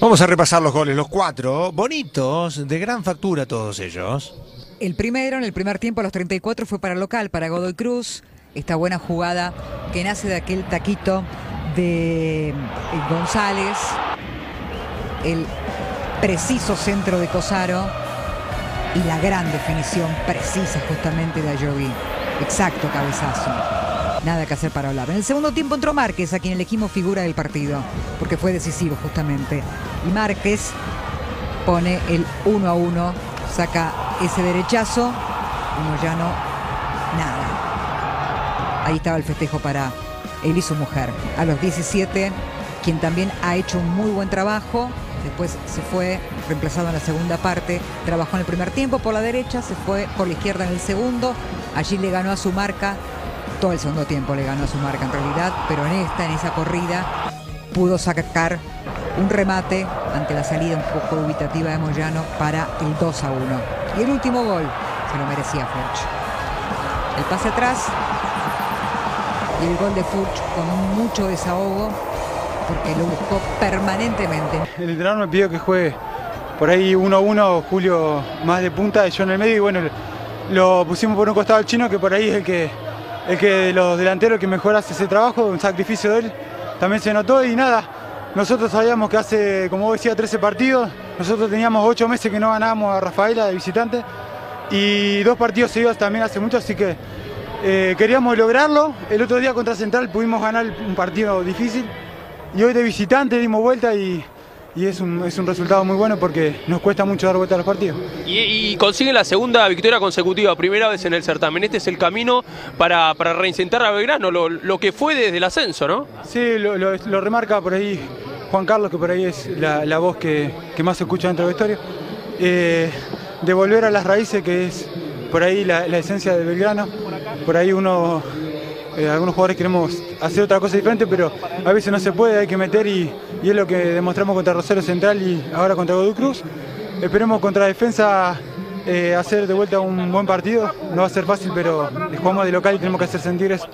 Vamos a repasar los goles, los cuatro, bonitos, de gran factura todos ellos. El primero, en el primer tiempo, a los 34, fue para el local, para Godoy Cruz. Esta buena jugada que nace de aquel taquito de González. El preciso centro de Cosaro y la gran definición precisa justamente de Ayoví. Exacto cabezazo. Nada que hacer para Olave. En el segundo tiempo entró Márquez, a quien elegimos figura del partido, porque fue decisivo justamente. Y Márquez pone el 1-1, saca ese derechazo. Moyano, nada. Ahí estaba el festejo para él y su mujer. A los 17, quien también ha hecho un muy buen trabajo. Después se fue reemplazado en la segunda parte. Trabajó en el primer tiempo por la derecha, se fue por la izquierda en el segundo. Allí le ganó a su marca. Todo el segundo tiempo le ganó a su marca en realidad. Pero en esa corrida, pudo sacar un remate ante la salida un poco dubitativa de Moyano para el 2-1. Y el último gol se lo merecía Furch. El pase atrás y el gol de Furch con mucho desahogo, porque lo buscó permanentemente. El entrenador me pidió que juegue por ahí 1-1, Julio más de punta y yo en el medio, y bueno, lo pusimos por un costado al chino, que por ahí es el que de los delanteros que mejor hace ese trabajo. Un sacrificio de él también se notó y nada, nosotros sabíamos que hace, como vos decías, 13 partidos, nosotros teníamos 8 meses que no ganábamos a Rafaela de visitante y 2 partidos seguidos también hace mucho, así que queríamos lograrlo. El otro día contra Central pudimos ganar un partido difícil. Y hoy de visitante dimos vuelta y es un resultado muy bueno, porque nos cuesta mucho dar vuelta a los partidos. Y consigue la segunda victoria consecutiva, primera vez en el certamen. Este es el camino para reincentar a Belgrano, lo que fue desde el ascenso, ¿no? Sí, lo remarca por ahí Juan Carlos, que por ahí es la voz que más se escucha dentro del vestuario. De volver a las raíces, que es por ahí la esencia de Belgrano. Por ahí uno... algunos jugadores queremos hacer otra cosa diferente, pero a veces no se puede, hay que meter y es lo que demostramos contra Rosario Central y ahora contra Godoy Cruz. Esperemos contra Defensa hacer de vuelta un buen partido. No va a ser fácil, pero jugamos de local y tenemos que hacer sentir eso.